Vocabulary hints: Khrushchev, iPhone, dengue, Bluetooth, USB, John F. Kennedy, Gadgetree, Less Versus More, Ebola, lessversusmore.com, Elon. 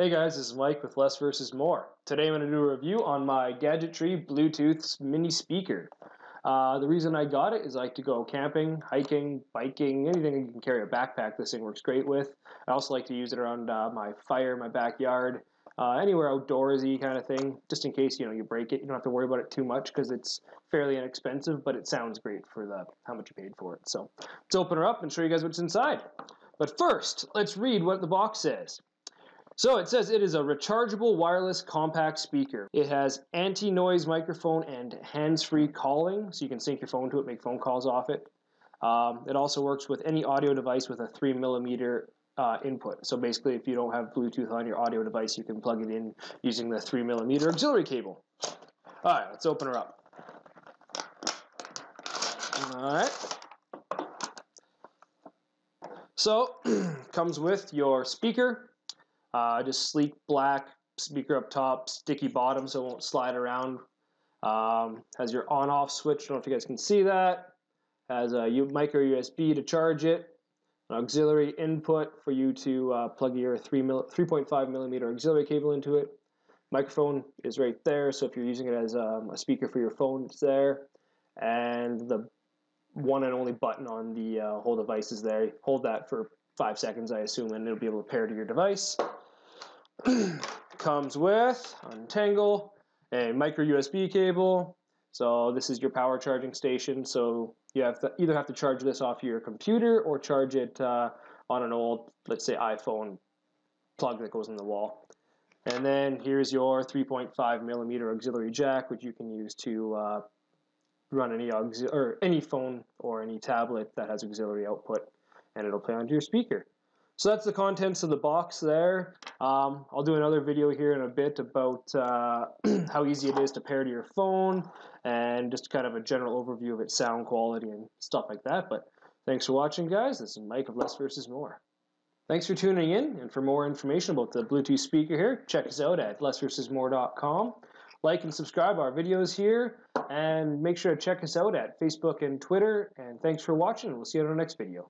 Hey guys, this is Mike with Less Versus More. Today I'm going to do a review on my Gadgetree Bluetooth mini speaker. The reason I got it is I like to go camping, hiking, biking, anything you can carry a backpack this thing works great with. I also like to use it around my fire, my backyard, anywhere outdoorsy kind of thing, just in case you break it. You don't have to worry about it too much because it's fairly inexpensive, but it sounds great for how much you paid for it. So let's open her up and show you guys what's inside. But first, let's read what the box says. So it says it is a rechargeable wireless compact speaker. It has anti-noise microphone and hands-free calling, so you can sync your phone to it, make phone calls off it. It also works with any audio device with a 3mm input. So basically, if you don't have Bluetooth on your audio device, you can plug it in using the 3mm auxiliary cable. All right, let's open her up. All right. So comes with your speaker. Just sleek black speaker up top, sticky bottom so it won't slide around. Has your on-off switch, I don't know if you guys can see that. Has a micro USB to charge it, an auxiliary input for you to plug your 3.5mm auxiliary cable into it. Microphone is right there, so if you're using it as a speaker for your phone, it's there. And the one and only button on the whole device is there. Hold that for 5 seconds, I assume, and it'll be able to pair to your device. Comes with, untangle, a micro USB cable. So this is your power charging station. So you have to either have to charge this off your computer or charge it on an old, let's say, iPhone plug that goes in the wall. And then here's your 3.5mm auxiliary jack, which you can use to run any phone or any tablet that has auxiliary output, and it'll play onto your speaker. So that's the contents of the box there. I'll do another video here in a bit about how easy it is to pair to your phone and just kind of a general overview of its sound quality and stuff like that. But thanks for watching, guys. This is Mike of Less Versus More. Thanks for tuning in, and for more information about the Bluetooth speaker here, check us out at lessversusmore.com. Like and subscribe our videos here, and make sure to check us out at Facebook and Twitter, and thanks for watching, and we'll see you in our next video.